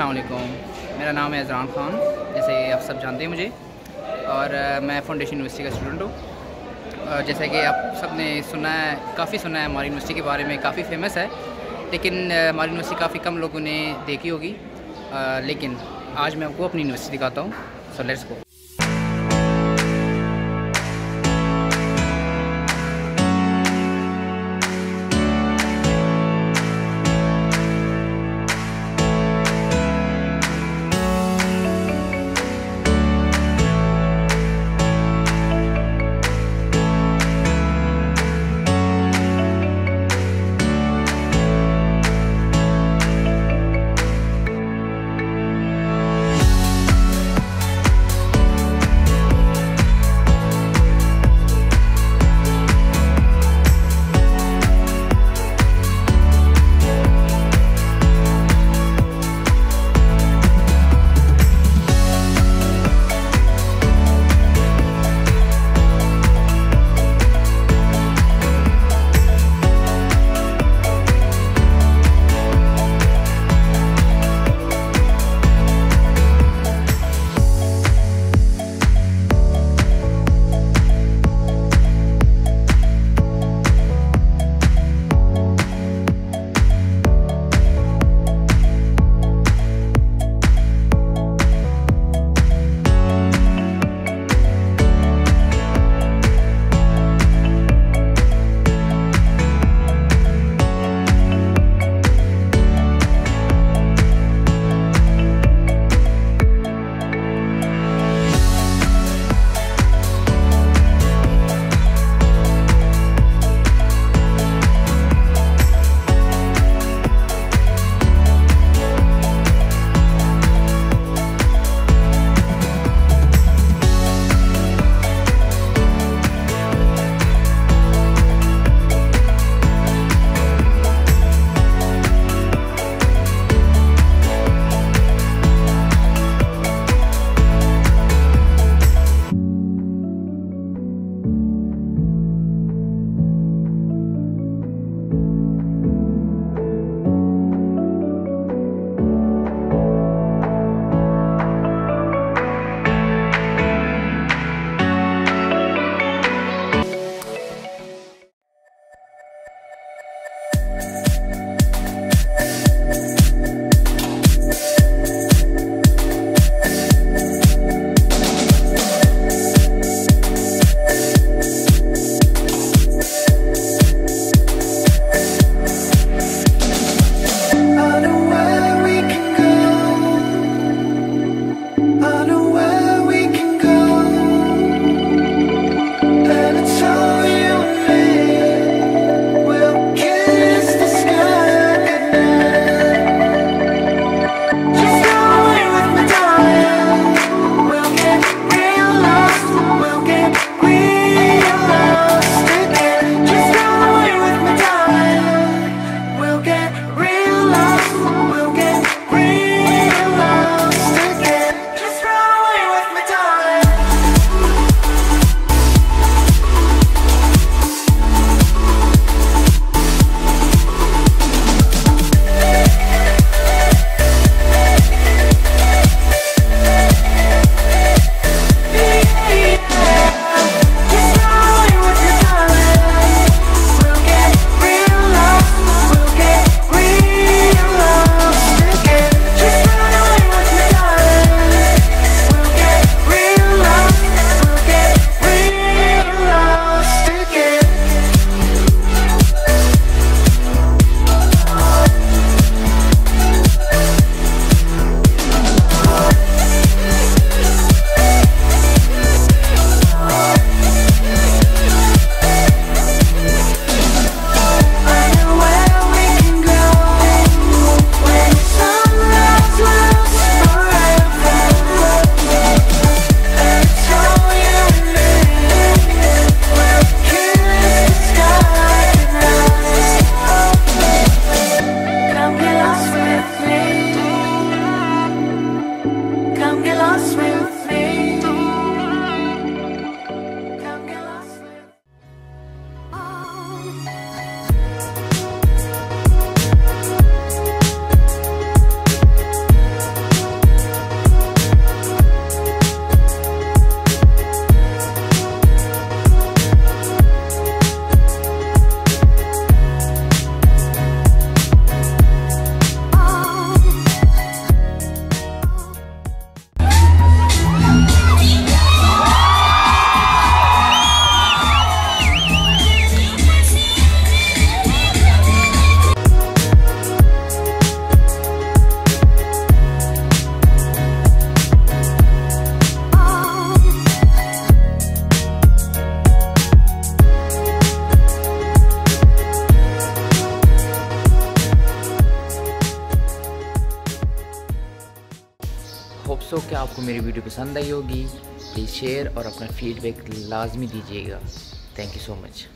अस्सलाम वालेकुम, मेरा नाम है अज़रान ख़ान, जैसे आप सब जानते हैं मुझे, और मैं फाउंडेशन यूनिवर्सिटी का स्टूडेंट हूँ। और जैसे कि आप सब ने सुना है, काफ़ी सुना है हमारी यूनिवर्सिटी के बारे में, काफ़ी फेमस है, लेकिन हमारी यूनिवर्सिटी काफ़ी कम लोगों ने देखी होगी। लेकिन आज मैं आपको अपनी यूनिवर्सिटी दिखाता हूँ, सो लेट्स गो। दोस्तों क्या आपको मेरी वीडियो पसंद आई होगी। प्लीज़ शेयर और अपना फीडबैक लाजमी दीजिएगा। Thank you so much.